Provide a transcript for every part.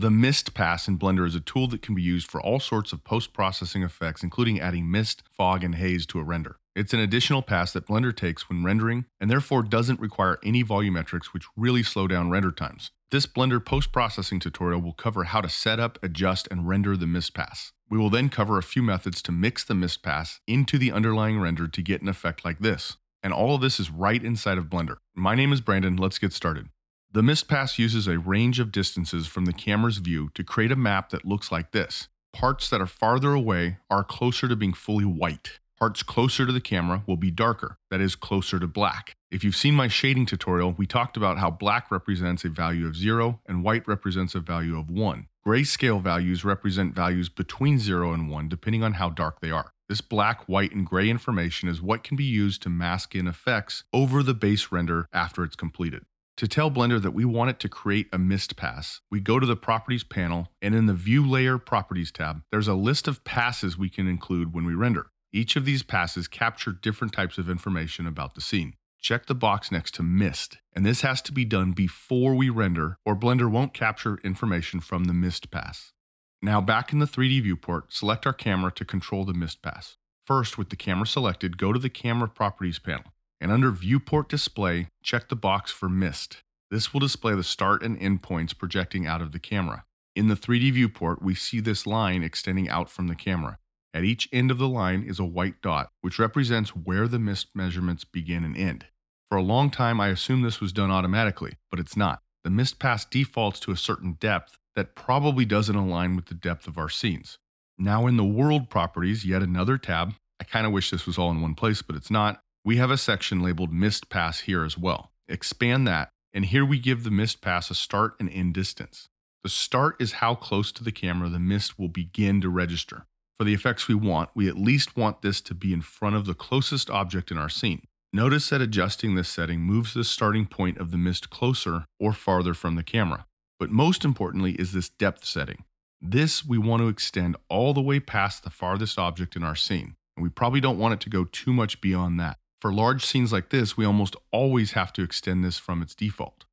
The Mist Pass in Blender is a tool that can be used for all sorts of post-processing effects, including adding mist, fog, and haze to a render. It's an additional pass that Blender takes when rendering, and therefore doesn't require any volumetrics, which really slow down render times. This Blender post-processing tutorial will cover how to set up, adjust, and render the Mist Pass. We will then cover a few methods to mix the Mist Pass into the underlying render to get an effect like this. And all of this is right inside of Blender. My name is Brandon, let's get started. The Mist Pass uses a range of distances from the camera's view to create a map that looks like this. Parts that are farther away are closer to being fully white. Parts closer to the camera will be darker, that is closer to black. If you've seen my shading tutorial, we talked about how black represents a value of 0 and white represents a value of 1. Grayscale values represent values between 0 and 1 depending on how dark they are. This black, white, and gray information is what can be used to mask in effects over the base render after it's completed. To tell Blender that we want it to create a mist pass, we go to the Properties panel, and in the View Layer Properties tab, there's a list of passes we can include when we render. Each of these passes capture different types of information about the scene. Check the box next to Mist, and this has to be done before we render, or Blender won't capture information from the mist pass. Now back in the 3D viewport, select our camera to control the mist pass. First, with the camera selected, go to the Camera Properties panel. And under Viewport Display, check the box for Mist. This will display the start and end points projecting out of the camera. In the 3D viewport, we see this line extending out from the camera. At each end of the line is a white dot, which represents where the mist measurements begin and end. For a long time, I assumed this was done automatically, but it's not. The mist pass defaults to a certain depth that probably doesn't align with the depth of our scenes. Now in the World Properties, yet another tab, I kind of wish this was all in one place, but it's not. We have a section labeled Mist Pass here as well. Expand that, and here we give the Mist Pass a start and end distance. The start is how close to the camera the mist will begin to register. For the effects we want, we at least want this to be in front of the closest object in our scene. Notice that adjusting this setting moves the starting point of the mist closer or farther from the camera. But most importantly is this depth setting. This we want to extend all the way past the farthest object in our scene, and we probably don't want it to go too much beyond that. For large scenes like this, we almost always have to extend this from its default.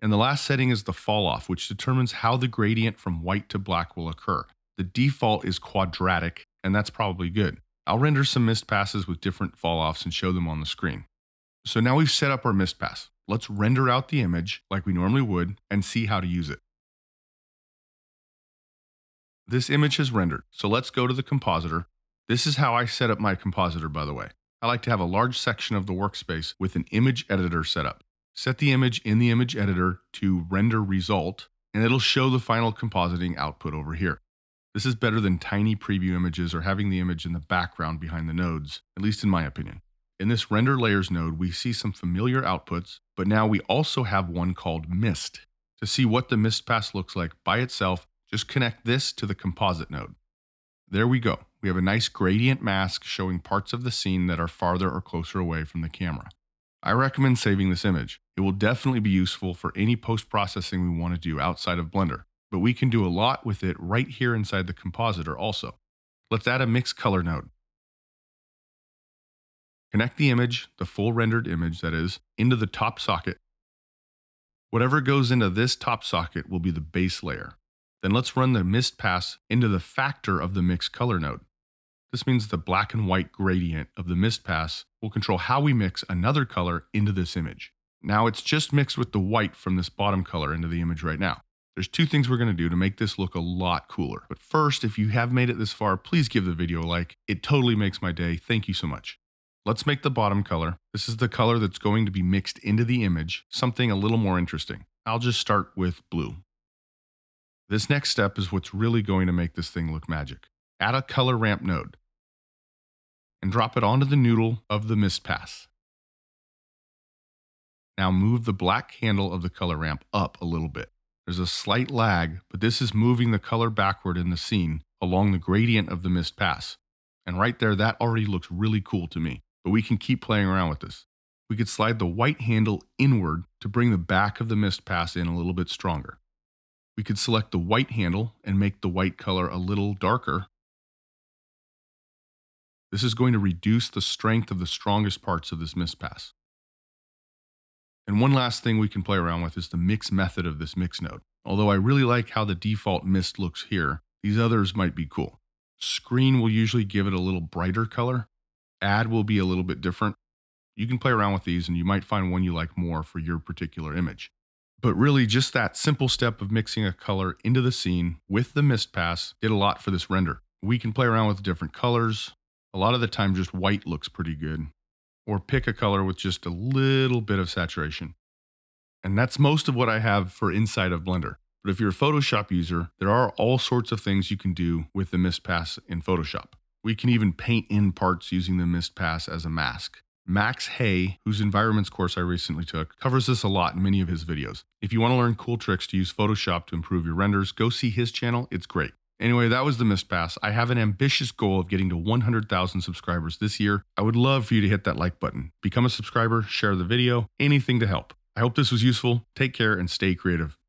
And the last setting is the falloff, which determines how the gradient from white to black will occur. The default is quadratic, and that's probably good. I'll render some mist passes with different falloffs and show them on the screen. So now we've set up our mist pass. Let's render out the image like we normally would and see how to use it. This image has rendered, so let's go to the compositor. This is how I set up my compositor, by the way. I like to have a large section of the workspace with an image editor set up. Set the image in the image editor to render result, and it'll show the final compositing output over here. This is better than tiny preview images or having the image in the background behind the nodes, at least in my opinion. In this render layers node, we see some familiar outputs, but now we also have one called Mist. To see what the Mist Pass looks like by itself, just connect this to the composite node. There we go. We have a nice gradient mask showing parts of the scene that are farther or closer away from the camera. I recommend saving this image. It will definitely be useful for any post-processing we want to do outside of Blender, but we can do a lot with it right here inside the compositor also. Let's add a mix color node. Connect the image, the full rendered image that is, into the top socket. Whatever goes into this top socket will be the base layer. Then let's run the mist pass into the factor of the mix color node. This means the black and white gradient of the mist pass will control how we mix another color into this image. Now it's just mixed with the white from this bottom color into the image right now. There's two things we're going to do to make this look a lot cooler. But first, if you have made it this far, please give the video a like. It totally makes my day. Thank you so much. Let's make the bottom color. This is the color that's going to be mixed into the image, something a little more interesting. I'll just start with blue. This next step is what's really going to make this thing look magic. Add a color ramp node and drop it onto the noodle of the mist pass. Now move the black handle of the color ramp up a little bit. There's a slight lag, but this is moving the color backward in the scene along the gradient of the mist pass. And right there, that already looks really cool to me, but we can keep playing around with this. We could slide the white handle inward to bring the back of the mist pass in a little bit stronger. We could select the white handle and make the white color a little darker. This is going to reduce the strength of the strongest parts of this mist pass. And one last thing we can play around with is the mix method of this mix node. although I really like how the default mist looks here. These others might be cool. Screen will usually give it a little brighter color. Add will be a little bit different. You can play around with these and you might find one you like more for your particular image. But really just that simple step of mixing a color into the scene with the mist pass did a lot for this render. We can play around with different colors. A lot of the time just white looks pretty good. Or pick a color with just a little bit of saturation. And that's most of what I have for inside of Blender. But if you're a Photoshop user, there are all sorts of things you can do with the mist pass in Photoshop. We can even paint in parts using the mist pass as a mask. Max Hay, whose environments course I recently took, covers this a lot in many of his videos. If you want to learn cool tricks to use Photoshop to improve your renders, go see his channel. It's great. Anyway, that was the Mist Pass. I have an ambitious goal of getting to 100,000 subscribers this year. I would love for you to hit that like button, become a subscriber, share the video, anything to help. I hope this was useful. Take care and stay creative.